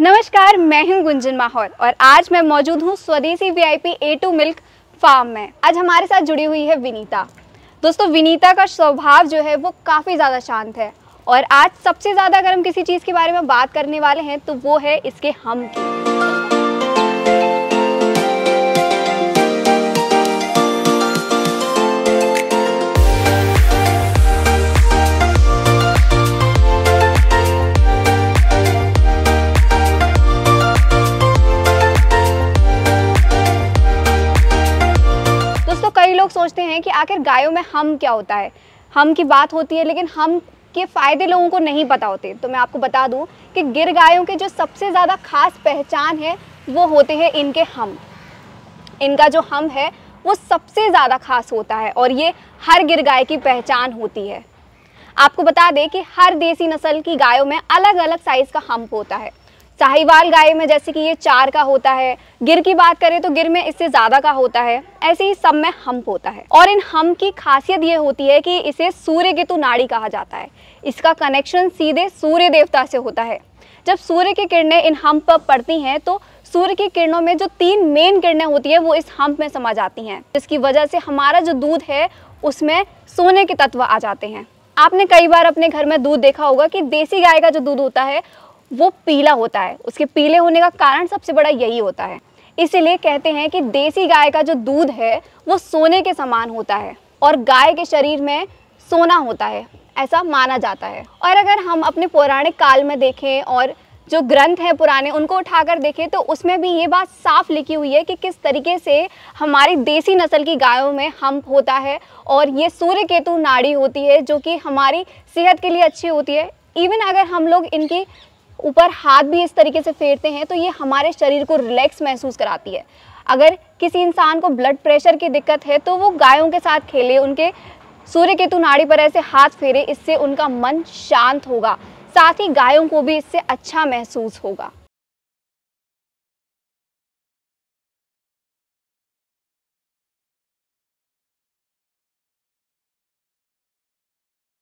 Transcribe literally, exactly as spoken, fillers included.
नमस्कार, मैं हूं गुंजन माहौर और आज मैं मौजूद हूं स्वदेशी VIP A two milk farm में। आज हमारे साथ जुड़ी हुई है विनीता। दोस्तों, विनीता का स्वभाव जो है वो काफ़ी ज़्यादा शांत है और आज सबसे ज़्यादा अगर हम किसी चीज़ के बारे में बात करने वाले हैं तो वो है इसके हम की। सोचते हैं कि आखिर गायों में हम क्या होता है, हम की बात होती है, लेकिन हम के फायदे लोगों को नहीं पता होते। तो मैं आपको बता दूं कि गिर गायों के जो सबसे ज़्यादा खास पहचान है वो होते हैं इनके हम। इनका जो हम है वो सबसे ज़्यादा खास होता है और ये हर गिर गाय की पहचान होती है। आपको बता दें कि हर देसी नस्ल की गायों में अलग अलग साइज़ का हम होता है। साहिवाल गाय में जैसे कि ये चार का होता है, गिर की बात करें तो गिर में इससे ज़्यादा का होता है, ऐसे ही सब में हम्प होता है। और इन हम्प की खासियत ये होती है कि इसे सूर्य केतु नाड़ी कहा जाता है। इसका कनेक्शन सीधे सूर्य देवता से होता है। जब सूर्य की किरणें इन हम्प पर पड़ती हैं तो सूर्य की किरणों में जो तीन मेन किरणें होती है वो इस हम्प में समा जाती हैं, जिसकी वजह से हमारा जो दूध है उसमें सोने के तत्व आ जाते हैं। आपने कई बार अपने घर में दूध देखा होगा कि देसी गाय का जो दूध होता है वो पीला होता है। उसके पीले होने का कारण सबसे बड़ा यही होता है। इसीलिए कहते हैं कि देसी गाय का जो दूध है वो सोने के समान होता है और गाय के शरीर में सोना होता है, ऐसा माना जाता है। और अगर हम अपने पौराणिक काल में देखें और जो ग्रंथ हैं पुराने उनको उठाकर देखें तो उसमें भी ये बात साफ लिखी हुई है कि किस तरीके से हमारी देसी नस्ल की गायों में हम्प होता है और ये सूर्य केतु नाड़ी होती है जो कि हमारी सेहत के लिए अच्छी होती है। इवन अगर हम लोग इनकी ऊपर हाथ भी इस तरीके से फेरते हैं तो ये हमारे शरीर को रिलैक्स महसूस कराती है। अगर किसी इंसान को ब्लड प्रेशर की दिक्कत है तो वो गायों के साथ खेले, उनके सूर्य केतु नाड़ी पर ऐसे हाथ फेरे, इससे उनका मन शांत होगा, साथ ही गायों को भी इससे अच्छा महसूस होगा।